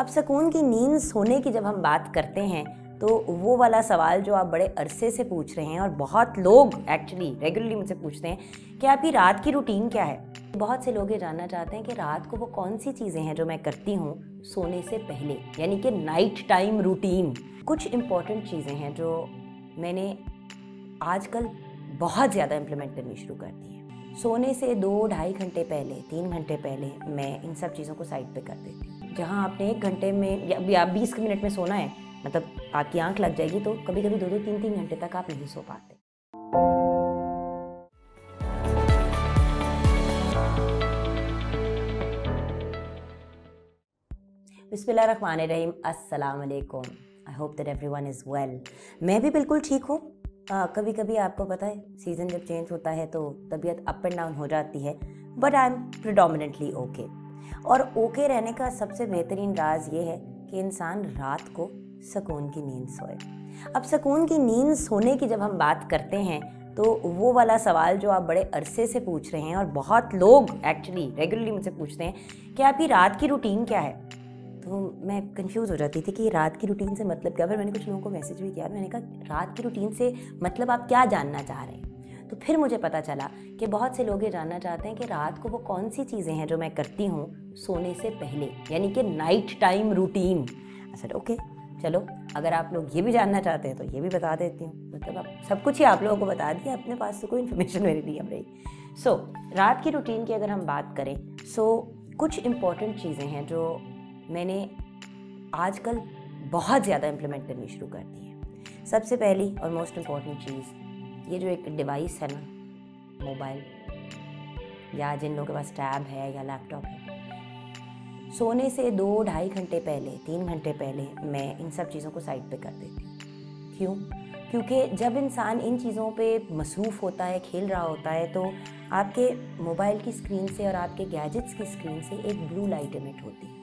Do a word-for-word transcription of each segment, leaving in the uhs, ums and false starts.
अब सुकून की नींद सोने की जब हम बात करते हैं तो वो वाला सवाल जो आप बड़े अरसे से पूछ रहे हैं और बहुत लोग एक्चुअली रेगुलरली मुझसे पूछते हैं कि आपकी रात की रूटीन क्या है। बहुत से लोग ये जानना चाहते हैं कि रात को वो कौन सी चीज़ें हैं जो मैं करती हूँ सोने से पहले, यानी कि नाइट टाइम रूटीन। कुछ इम्पॉर्टेंट चीज़ें हैं जो मैंने आजकल बहुत ज़्यादा इम्प्लीमेंट करनी शुरू कर दी है। सोने से दो ढाई घंटे पहले, तीन घंटे पहले मैं इन सब चीज़ों को साइड पर कर देती हूँ। जहाँ आपने एक घंटे में या बीस मिनट में सोना है, मतलब आपकी आंख लग जाएगी, तो कभी कभी दो दो तीन तीन घंटे तक आप नहीं सो पाते। बिस्मिल्लाहिर्रहमानिर्रहीम, अस्सलाम वालेकुम। I hope that everyone is well. मैं भी बिल्कुल ठीक हूँ। कभी कभी आपको पता है सीज़न जब चेंज होता है तो तबीयत अप एंड डाउन हो जाती है, but I am predominantly okay. और ओके okay रहने का सबसे बेहतरीन राज ये है कि इंसान रात को सुकून की नींद सोए। अब सुकून की नींद सोने की जब हम बात करते हैं तो वो वाला सवाल जो आप बड़े अरसे से पूछ रहे हैं और बहुत लोग एक्चुअली रेगुलरली मुझसे पूछते हैं कि आपकी रात की रूटीन क्या है, तो मैं कंफ्यूज हो जाती थी कि रात की रूटीन से मतलब क्या। फिर मैंने कुछ लोगों को मैसेज भी किया, मैंने कहा रात की रूटीन से मतलब आप क्या जानना चाह रहे हैं। तो फिर मुझे पता चला कि बहुत से लोग ये जानना चाहते हैं कि रात को वो कौन सी चीज़ें हैं जो मैं करती हूँ सोने से पहले, यानी कि नाइट टाइम रूटीन। अच्छा ओके, चलो अगर आप लोग ये भी जानना चाहते हैं तो ये भी बता देती हूँ। मतलब आप सब कुछ ही आप लोगों को बता दिया, अपने पास तो कोई इन्फॉर्मेशन मेरे लिए अब रही। सो so, रात की रूटीन की अगर हम बात करें सो so, कुछ इम्पॉर्टेंट चीज़ें हैं जो मैंने आजकल बहुत ज़्यादा इम्प्लीमेंट करनी शुरू कर दी है। सबसे पहली और मोस्ट इम्पॉर्टेंट चीज़, ये जो एक डिवाइस है ना, मोबाइल या जिन लोगों के पास टैब है या लैपटॉप है, सोने से दो ढाई घंटे पहले, तीन घंटे पहले मैं इन सब चीज़ों को साइड पे कर देती हूँ। क्यों? क्योंकि जब इंसान इन चीज़ों पे मसरूफ़ होता है, खेल रहा होता है, तो आपके मोबाइल की स्क्रीन से और आपके गैजेट्स की स्क्रीन से एक ब्लू लाइट एमिट होती है।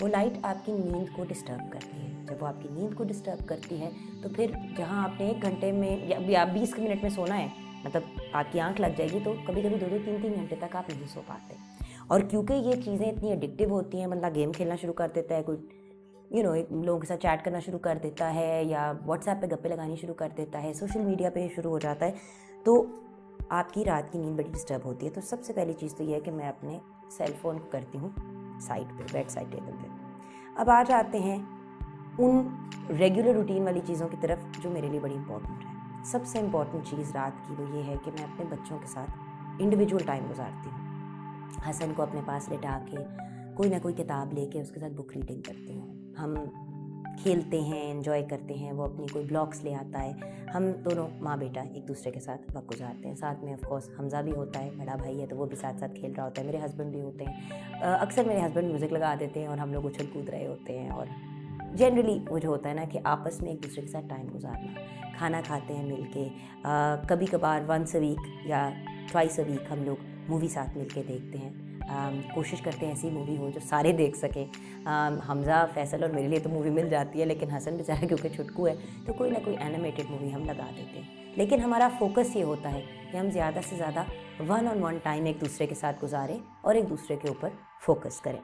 वो लाइट आपकी नींद को डिस्टर्ब करती है। जब वो आपकी नींद को डिस्टर्ब करती है तो फिर जहाँ आपने एक घंटे में या बीस मिनट में सोना है, मतलब आपकी आंख लग जाएगी, तो कभी कभी दो दो तीन तीन घंटे तक आप नहीं सो पाते। और क्योंकि ये चीज़ें इतनी एडिक्टिव होती हैं, मतलब गेम खेलना शुरू कर देता है कोई, यू नो, लोगों के साथ चैट करना शुरू कर देता है या व्हाट्सएप पे गप्पे लगानी शुरू कर देता है, सोशल मीडिया पे शुरू हो जाता है, तो आपकी रात की नींद बड़ी डिस्टर्ब होती है। तो सबसे पहली चीज़ तो यह है कि मैं अपने सेल फ़ोन को करती हूँ साइड पर, बेड साइड टेबल पर। अब आ जाते हैं उन रेगुलर रूटीन वाली चीज़ों की तरफ जो मेरे लिए बड़ी इंपॉर्टेंट है। सबसे इम्पॉर्टेंट चीज़ रात की वो ये है कि मैं अपने बच्चों के साथ इंडिविजुअल टाइम गुजारती हूँ। हसन को अपने पास लेटा के कोई ना कोई किताब लेके उसके साथ बुक रीडिंग करती हूँ। हम खेलते हैं, एंजॉय करते हैं, वो अपनी कोई ब्लॉग्स ले आता है, हम दोनों माँ बेटा एक दूसरे के साथ वक्त गुजारते हैं। साथ में ऑफकोर्स हमजा भी होता है, बड़ा भाई है, तो वो भी साथ साथ खेल रहा होता है। मेरे हस्बैंड भी होते हैं, अक्सर मेरे हस्बैंड म्यूज़िक लगा देते हैं और हम लोग उछल कूद रहे होते हैं। और जनरली वो जो होता है ना कि आपस में एक दूसरे के साथ टाइम गुजारना, खाना खाते हैं मिल के, कभी कभार वंस अ वीक या ट्वाइस अ वीक हम लोग मूवी साथ मिलके देखते हैं। आ, कोशिश करते हैं ऐसी मूवी हो जो सारे देख सकें। हमज़ा, फैसल और मेरे लिए तो मूवी मिल जाती है, लेकिन हसन बेचारा क्योंकि छुटकू है तो कोई ना कोई एनिमेटेड मूवी हम लगा देते हैं। लेकिन हमारा फोकस ये होता है कि हम ज़्यादा से ज़्यादा वन ऑन वन टाइम एक दूसरे के साथ गुजारें और एक दूसरे के ऊपर फोकस करें।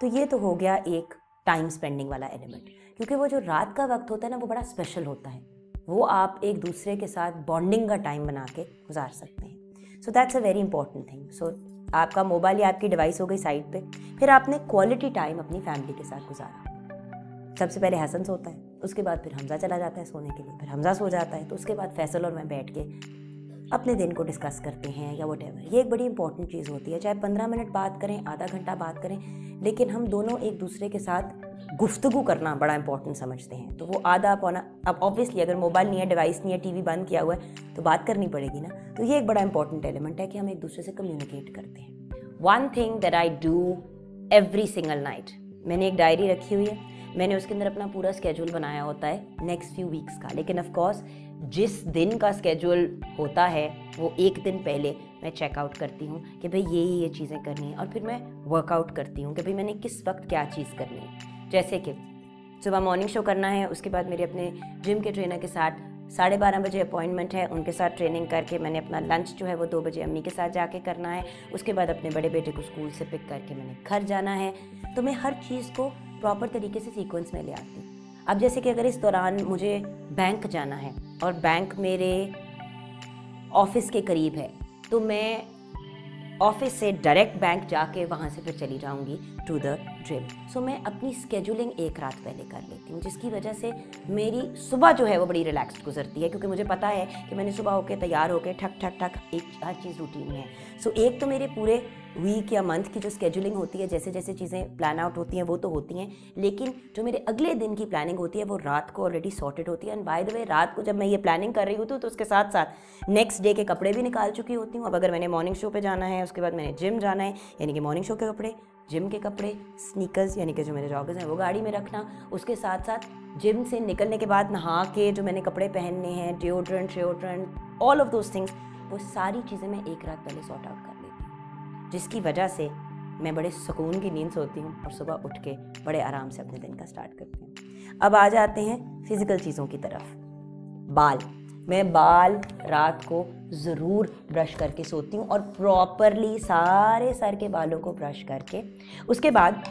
तो ये तो हो गया एक टाइम स्पेंडिंग वाला एलिमेंट, क्योंकि वो जो रात का वक्त होता है ना वो बड़ा स्पेशल होता है, वो आप एक दूसरे के साथ बॉन्डिंग का टाइम बना के गुजार सकते हैं। So that's a very important thing. So आपका मोबाइल या आपकी डिवाइस हो गई साइड पे। फिर आपने क्वालिटी टाइम अपनी फैमिली के साथ गुजारा। सबसे पहले हसन सोता है, उसके बाद फिर हमजा चला जाता है सोने के लिए, फिर हमजा सो जाता है, तो उसके बाद फैसल और मैं बैठ के अपने दिन को डिस्कस करते हैं या व्हाटएवर। ये एक बड़ी इंपॉर्टेंट चीज़ होती है, चाहे पंद्रह मिनट बात करें, आधा घंटा बात करें, लेकिन हम दोनों एक दूसरे के साथ गुफ्तगू करना बड़ा इंपॉर्टेंट समझते हैं। तो वो आधा पौना, अब ऑब्वियसली अगर मोबाइल नहीं है, डिवाइस नहीं है, टीवी बंद किया हुआ है, तो बात करनी पड़ेगी ना। तो ये एक बड़ा इंपॉर्टेंट एलिमेंट है कि हम एक दूसरे से कम्युनिकेट करते हैं। One thing that I do every single night, मैंने एक डायरी रखी हुई है, मैंने उसके अंदर अपना पूरा स्केड्यूल बनाया होता है नेक्स्ट फ्यू वीक्स का। लेकिन ऑफकोर्स जिस दिन का स्केड्यूल होता है वो एक दिन पहले मैं चेकआउउट करती हूँ कि भाई ये ये चीज़ें करनी है, और फिर मैं वर्कआउट करती हूँ कि भाई मैंने किस वक्त क्या चीज़ करनी है। जैसे कि सुबह मॉर्निंग शो करना है, उसके बाद मेरे अपने जिम के ट्रेनर के साथ साढ़े बारह बजे अपॉइंटमेंट है, उनके साथ ट्रेनिंग करके मैंने अपना लंच जो है वो दो बजे अम्मी के साथ जाके करना है। उसके बाद अपने बड़े बेटे को स्कूल से पिक करके मैंने घर जाना है। तो मैं हर चीज़ को प्रॉपर तरीके से सीक्वेंस में ले आती। अब जैसे कि अगर इस दौरान मुझे बैंक जाना है और बैंक मेरे ऑफिस के करीब है, तो मैं ऑफिस से डायरेक्ट बैंक जाके वहाँ से फिर चली जाऊँगी टू द ड्रिल। सो मैं अपनी स्केड्यूलिंग एक रात पहले कर लेती हूँ, जिसकी वजह से मेरी सुबह जो है वो बड़ी रिलैक्स्ड गुजरती है, क्योंकि मुझे पता है कि मैंने सुबह होकर तैयार होकर ठक ठक ठक एक हर चीज़ रूटीन में है। सो so, एक तो मेरे पूरे वीक या मंथ की जो स्केड्यूलिंग होती है, जैसे जैसे चीज़ें प्लान आउट होती हैं वो तो होती हैं, लेकिन जो मेरे अगले दिन की प्लानिंग होती है वो रात को ऑलरेडी सॉर्टेड होती है। एंड बाय द वे, रात को जब मैं ये प्लानिंग कर रही होती हूँ तो उसके साथ साथ नेक्स्ट डे के कपड़े भी निकाल चुकी होती हूँ। अब अगर मैंने मॉर्निंग शो पर जाना है, उसके बाद मैंने जिम जाना है, यानी कि मॉर्निंग शो के कपड़े, जिम के कपड़े, स्नीकर्स यानी कि जो मेरे जॉगर्स हैं वो गाड़ी में रखना, उसके साथ साथ जिम से निकलने के बाद नहा के जो मैंने कपड़े पहनने हैं, डिओड्रेंट शेओड्रेंट ऑल ऑफ दोज थिंग्स, वो सारी चीज़ें मैं एक रात पहले सॉर्ट आउट कर लेती हूँ, जिसकी वजह से मैं बड़े सुकून की नींद सोती हूँ और सुबह उठ के बड़े आराम से अपने दिन का स्टार्ट करती हूँ। अब आ जाते हैं फिज़िकल चीज़ों की तरफ। बाल, मैं बाल रात को ज़रूर ब्रश करके सोती हूँ और प्रॉपरली सारे सर के बालों को ब्रश करके, उसके बाद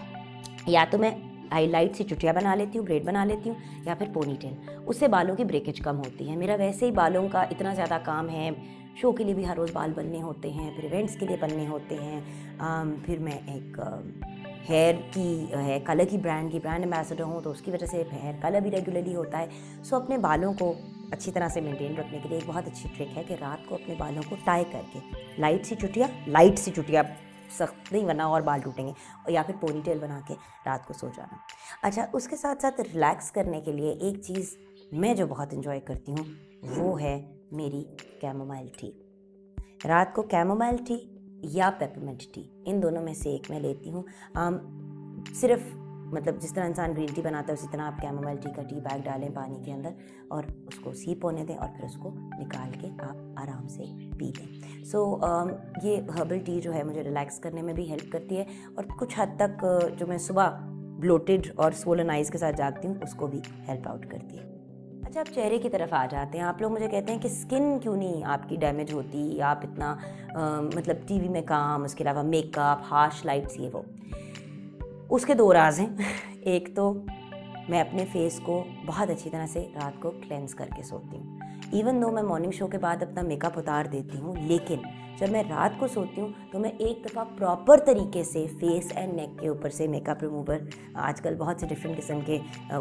या तो मैं हाईलाइट से चुटिया बना लेती हूँ, ब्रेड बना लेती हूँ, या फिर पोनीटेल। उससे बालों की ब्रेकेज कम होती है। मेरा वैसे ही बालों का इतना ज़्यादा काम है, शो के लिए भी हर रोज़ बाल बनने होते हैं, फिर इवेंट्स के लिए बनने होते हैं, आ, फिर मैं एक हेयर की है कलर की ब्रांड की ब्रांड एम्बेसडर हूँ, तो उसकी वजह से हेयर कलर भी रेगुलरली होता है। सो अपने बालों को अच्छी तरह से मेंटेन रखने के लिए एक बहुत अच्छी ट्रिक है कि रात को अपने बालों को टाई करके लाइट सी चुटिया लाइट सी चुटिया सख्त नहीं बना और बाल टूटेंगे, या फिर पोनीटेल बना के रात को सो जाना। अच्छा, उसके साथ साथ रिलैक्स करने के लिए एक चीज़ मैं जो बहुत इन्जॉय करती हूँ वो है मेरी कैमोमाइल टी। रात को कैमोमाइल टी या पेपरमेंट टी, इन दोनों में से एक मैं लेती हूँ। सिर्फ मतलब जिस तरह इंसान ग्रीन टी बनाता है उसी तरह आप कैमोमाइल टी का टी बैग डालें पानी के अंदर और उसको सीप होने दें और फिर उसको निकाल के आप आराम से पी लें। सो so, ये हर्बल टी जो है मुझे रिलैक्स करने में भी हेल्प करती है और कुछ हद तक जो मैं सुबह ब्लोटेड और स्वोलन आइज़ के साथ जागती हूँ उसको भी हेल्प आउट करती है। अच्छा, आप चेहरे की तरफ आ जाते हैं। आप लोग मुझे कहते हैं कि स्किन क्यों नहीं आपकी डैमेज होती, आप इतना आ, मतलब टीवी में काम, उसके अलावा मेकअप, हार्श लाइट्स, ये वो। उसके दो राज हैं। एक तो मैं अपने फेस को बहुत अच्छी तरह से रात को क्लेंस करके सोती हूँ। इवन दो मैं मॉर्निंग शो के बाद अपना मेकअप उतार देती हूँ, लेकिन जब मैं रात को सोती हूँ तो मैं एक दफ़ा प्रॉपर तरीके से फेस एंड नेक के ऊपर से मेकअप रिमूवर, आजकल बहुत से डिफरेंट किस्म के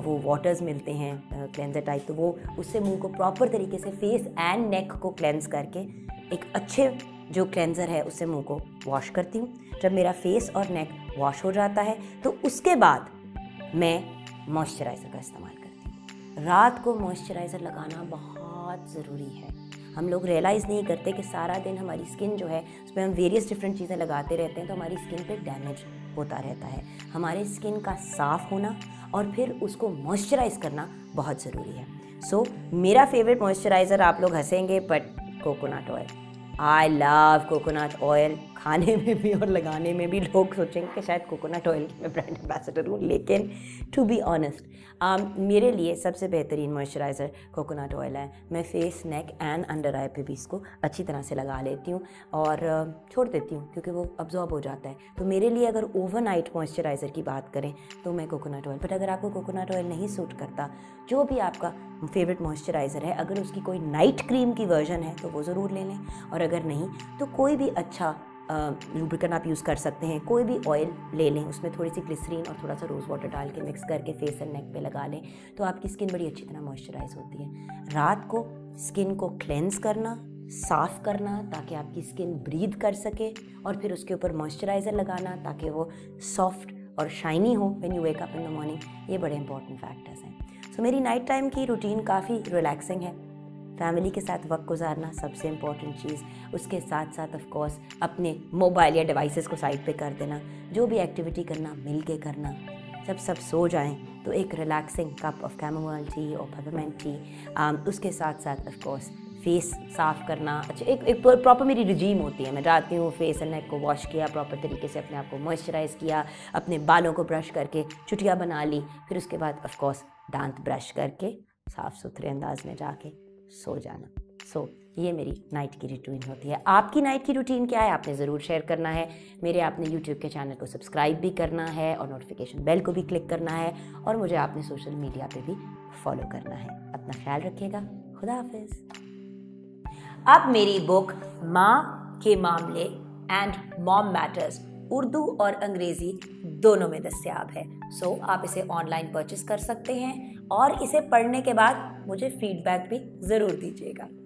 वो वाटर्स मिलते हैं क्लेंजर टाइप, तो वो उससे मुंह को प्रॉपर तरीके से फेस एंड नेक को क्लेंस करके एक अच्छे जो क्लेंजर है उससे मुंह को वॉश करती हूँ। जब मेरा फेस और नेक वॉश हो जाता है तो उसके बाद मैं मॉइस्चराइज़र का इस्तेमाल करती हूँ। रात को मॉइस्चराइज़र लगाना बहुत ज़रूरी है। हम लोग रियलाइज़ नहीं करते कि सारा दिन हमारी स्किन जो है उस पर हम वेरियस डिफरेंट चीज़ें लगाते रहते हैं, तो हमारी स्किन पे डैमेज होता रहता है। हमारे स्किन का साफ़ होना और फिर उसको मॉइस्चराइज़ करना बहुत ज़रूरी है। सो so, मेरा फेवरेट मॉइस्चराइज़र, आप लोग हंसेंगे but, coconut oil. I love coconut oil. खाने में भी और लगाने में भी लोग सोचेंगे कि शायद कोकोनट ऑयल की मैं ब्रांड एम्बेसडर हूँ, लेकिन टू बी ऑनेस्ट um, मेरे लिए सबसे बेहतरीन मॉइस्चराइज़र कोकोनट ऑयल है। मैं face, neck and under eye पे भी इसको अच्छी तरह से लगा लेती हूँ और छोड़ देती हूँ क्योंकि वो अब्जॉर्ब हो जाता है। तो मेरे लिए अगर ओवरनाइट मॉइस्चराइज़र की बात करें तो मैं कोकोनट ऑयल, बट अगर आपको कोकोनट ऑयल नहीं सूट करता, जो भी आपका फेवरेट मॉइस्चराइज़र है, अगर उसकी कोई नाइट क्रीम की वर्जन है तो वो ज़रूर ले लें, और अगर नहीं तो कोई भी अच्छा लुब्रिकेंट आप यूज़ कर सकते हैं। कोई भी ऑयल ले लें, उसमें थोड़ी सी ग्लिसरीन और थोड़ा सा रोज़ वाटर डाल के मिक्स करके फेस एंड नेक पे लगा लें तो आपकी स्किन बड़ी अच्छी तरह मॉइस्चराइज होती है। रात को स्किन को क्लेंस करना, साफ़ करना ताकि आपकी स्किन ब्रीद कर सके, और फिर उसके ऊपर मॉइस्चराइज़र लगाना ताकि वो सॉफ्ट और शाइनी हो when you wake up in the morning. ये बड़े इंपॉर्टेंट फैक्टर्स हैं। सो मेरी नाइट टाइम की रूटीन काफ़ी रिलैक्सिंग है। फैमिली के साथ वक्त गुजारना सबसे इम्पॉर्टेंट चीज़, उसके साथ साथ ऑफ कोर्स अपने मोबाइल या डिवाइसेस को साइड पे कर देना, जो भी एक्टिविटी करना मिल के करना। जब सब सो जाएं तो एक relaxing cup of chamomile tea और पेपरमेंट टी, उसके साथ साथ ऑफ कोर्स फेस साफ़ करना। अच्छा, एक एक प्रॉपर मेरी रिजीम होती है। मैं जाती हूँ, फेस एंड नेक को वॉश किया, प्रॉपर तरीके से अपने आप को मॉइस्चराइज़ किया, अपने बालों को ब्रश करके चुटिया बना ली, फिर उसके बाद ऑफ कोर्स दांत ब्रश करके साफ़ सुथरे अंदाज में जाके सो जाना। सो ये मेरी नाइट की रूटीन होती है। आपकी नाइट की रूटीन क्या है आपने ज़रूर शेयर करना है। मेरे आपने यूट्यूब के चैनल को सब्सक्राइब भी करना है और नोटिफिकेशन बेल को भी क्लिक करना है और मुझे आपने सोशल मीडिया पे भी फॉलो करना है। अपना ख्याल रखिएगा, खुदा हाफिज़। अब मेरी बुक माँ के मामले एंड मॉम मैटर्स उर्दू और अंग्रेज़ी दोनों में दस्याब है, सो आप इसे ऑनलाइन परचेस कर सकते हैं और इसे पढ़ने के बाद मुझे फीडबैक भी ज़रूर दीजिएगा।